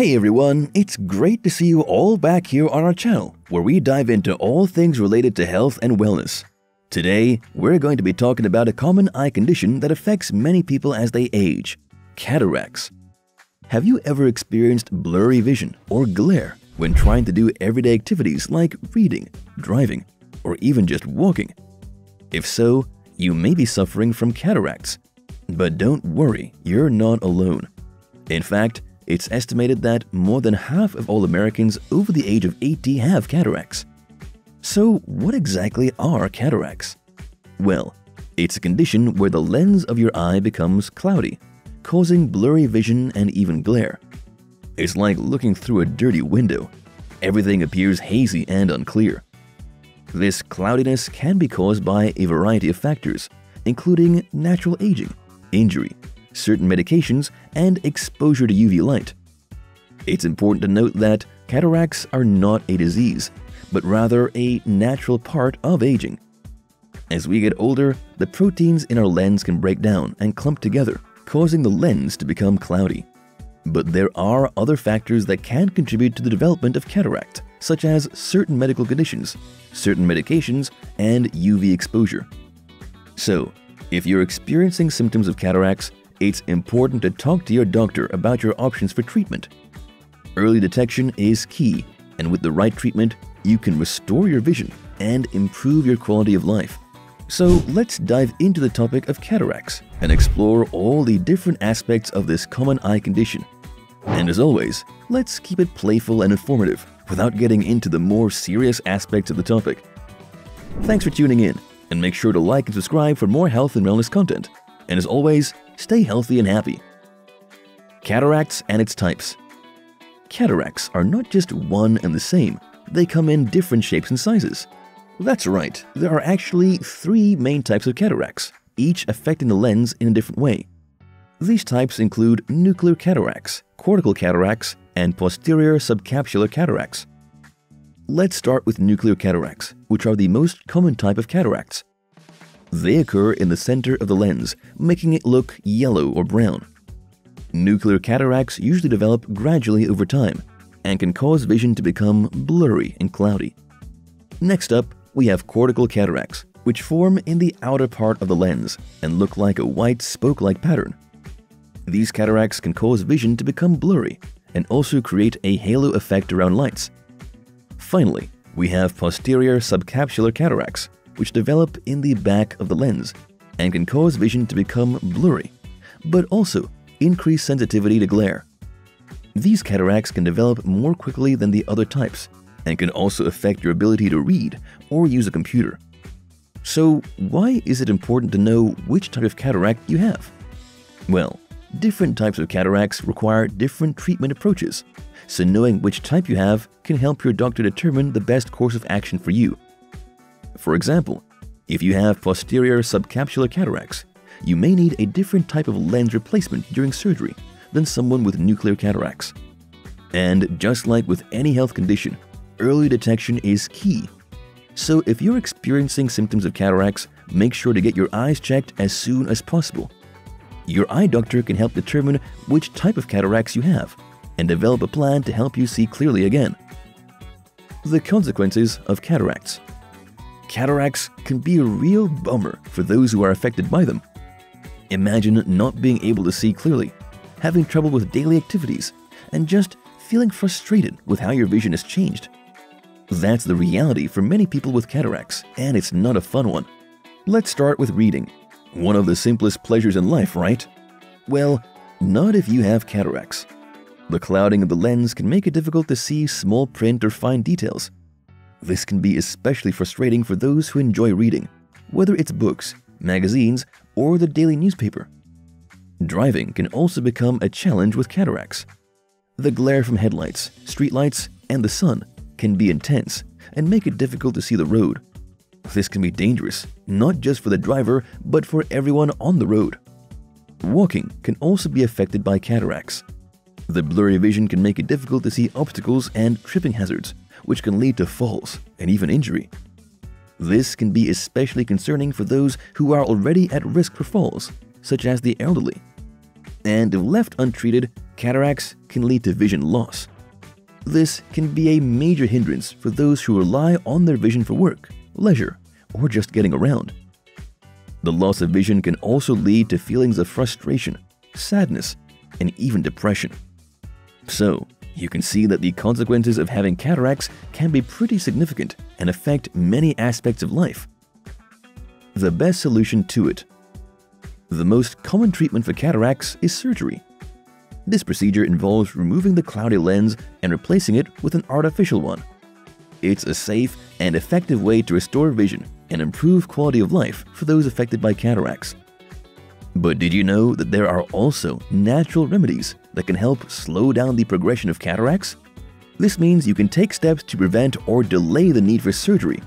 Hey everyone, it's great to see you all back here on our channel, where we dive into all things related to health and wellness. Today, we're going to be talking about a common eye condition that affects many people as they age, cataracts. Have you ever experienced blurry vision or glare when trying to do everyday activities like reading, driving, or even just walking? If so, you may be suffering from cataracts. But don't worry, you're not alone. In fact, it's estimated that more than half of all Americans over the age of 80 have cataracts. So what exactly are cataracts? Well, it's a condition where the lens of your eye becomes cloudy, causing blurry vision and even glare. It's like looking through a dirty window. Everything appears hazy and unclear. This cloudiness can be caused by a variety of factors, including natural aging, injury, certain medications, and exposure to UV light. It's important to note that cataracts are not a disease, but rather a natural part of aging. As we get older, the proteins in our lens can break down and clump together, causing the lens to become cloudy. But there are other factors that can contribute to the development of cataract, such as certain medical conditions, certain medications, and UV exposure. So, if you're experiencing symptoms of cataracts, it's important to talk to your doctor about your options for treatment. Early detection is key, and with the right treatment, you can restore your vision and improve your quality of life. So let's dive into the topic of cataracts and explore all the different aspects of this common eye condition. And as always, let's keep it playful and informative without getting into the more serious aspects of the topic. Thanks for tuning in, and make sure to like and subscribe for more health and wellness content. And as always, stay healthy and happy. Cataracts and its types. Cataracts are not just one and the same. They come in different shapes and sizes. That's right, there are actually three main types of cataracts, each affecting the lens in a different way. These types include nuclear cataracts, cortical cataracts, and posterior subcapsular cataracts. Let's start with nuclear cataracts, which are the most common type of cataracts. They occur in the center of the lens, making it look yellow or brown. Nuclear cataracts usually develop gradually over time and can cause vision to become blurry and cloudy. Next up, we have cortical cataracts, which form in the outer part of the lens and look like a white spoke-like pattern. These cataracts can cause vision to become blurry and also create a halo effect around lights. Finally, we have posterior subcapsular cataracts, which develop in the back of the lens and can cause vision to become blurry, but also increase sensitivity to glare. These cataracts can develop more quickly than the other types and can also affect your ability to read or use a computer. So why is it important to know which type of cataract you have? Well, different types of cataracts require different treatment approaches, so knowing which type you have can help your doctor determine the best course of action for you. For example, if you have posterior subcapsular cataracts, you may need a different type of lens replacement during surgery than someone with nuclear cataracts. And just like with any health condition, early detection is key. So if you're experiencing symptoms of cataracts, make sure to get your eyes checked as soon as possible. Your eye doctor can help determine which type of cataracts you have and develop a plan to help you see clearly again. The consequences of cataracts. Cataracts can be a real bummer for those who are affected by them. Imagine not being able to see clearly, having trouble with daily activities, and just feeling frustrated with how your vision has changed. That's the reality for many people with cataracts, and it's not a fun one. Let's start with reading. One of the simplest pleasures in life, right? Well, not if you have cataracts. The clouding of the lens can make it difficult to see small print or fine details. This can be especially frustrating for those who enjoy reading, whether it's books, magazines, or the daily newspaper. Driving can also become a challenge with cataracts. The glare from headlights, streetlights, and the sun can be intense and make it difficult to see the road. This can be dangerous, not just for the driver, but for everyone on the road. Walking can also be affected by cataracts. The blurry vision can make it difficult to see obstacles and tripping hazards, which can lead to falls and even injury. This can be especially concerning for those who are already at risk for falls, such as the elderly. and if left untreated, cataracts can lead to vision loss. This can be a major hindrance for those who rely on their vision for work, leisure, or just getting around. The loss of vision can also lead to feelings of frustration, sadness, and even depression. So, you can see that the consequences of having cataracts can be pretty significant and affect many aspects of life. The best solution to it. The most common treatment for cataracts is surgery. This procedure involves removing the cloudy lens and replacing it with an artificial one. It's a safe and effective way to restore vision and improve quality of life for those affected by cataracts. But did you know that there are also natural remedies that can help slow down the progression of cataracts? This means you can take steps to prevent or delay the need for surgery.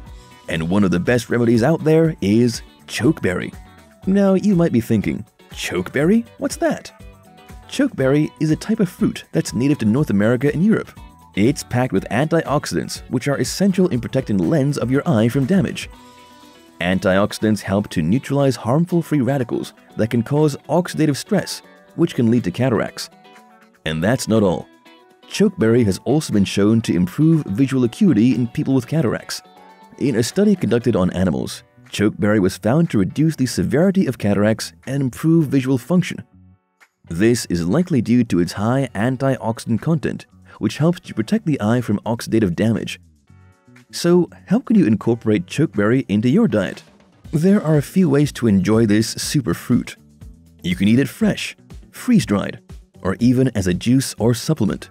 And one of the best remedies out there is chokeberry. Now you might be thinking, chokeberry? What's that? Chokeberry is a type of fruit that's native to North America and Europe. It's packed with antioxidants, which are essential in protecting the lens of your eye from damage. Antioxidants help to neutralize harmful free radicals that can cause oxidative stress, which can lead to cataracts. And that's not all. Chokeberry has also been shown to improve visual acuity in people with cataracts. In a study conducted on animals, chokeberry was found to reduce the severity of cataracts and improve visual function. This is likely due to its high antioxidant content, which helps to protect the eye from oxidative damage. So, how can you incorporate chokeberry into your diet? There are a few ways to enjoy this super fruit. You can eat it fresh, freeze-dried, or even as a juice or supplement.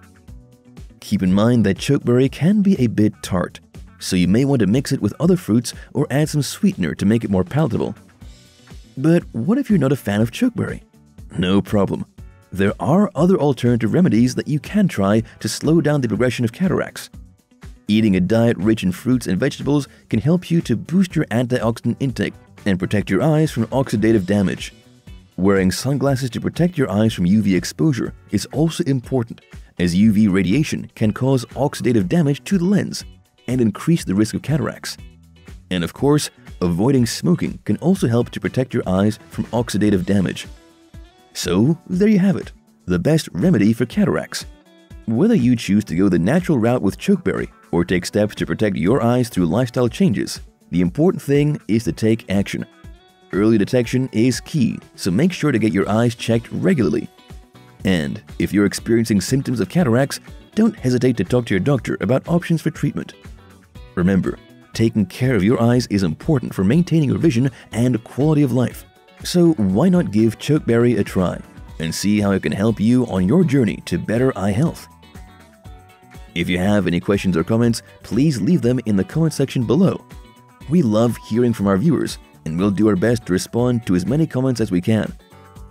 Keep in mind that chokeberry can be a bit tart, so you may want to mix it with other fruits or add some sweetener to make it more palatable. But what if you're not a fan of chokeberry? No problem. There are other alternative remedies that you can try to slow down the progression of cataracts. Eating a diet rich in fruits and vegetables can help you to boost your antioxidant intake and protect your eyes from oxidative damage. Wearing sunglasses to protect your eyes from UV exposure is also important, as UV radiation can cause oxidative damage to the lens and increase the risk of cataracts. And of course, avoiding smoking can also help to protect your eyes from oxidative damage. So, there you have it, the best remedy for cataracts. Whether you choose to go the natural route with chokeberry or take steps to protect your eyes through lifestyle changes, the important thing is to take action. Early detection is key, so make sure to get your eyes checked regularly. And if you're experiencing symptoms of cataracts, don't hesitate to talk to your doctor about options for treatment. Remember, taking care of your eyes is important for maintaining your vision and quality of life. So why not give chokeberry a try and see how it can help you on your journey to better eye health? If you have any questions or comments, please leave them in the comment section below. We love hearing from our viewers, and we'll do our best to respond to as many comments as we can.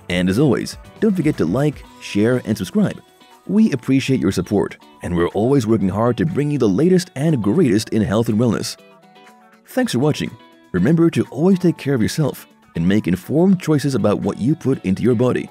And as always, don't forget to like, share, and subscribe. We appreciate your support, and we're always working hard to bring you the latest and greatest in health and wellness. Thanks for watching. Remember to always take care of yourself and make informed choices about what you put into your body.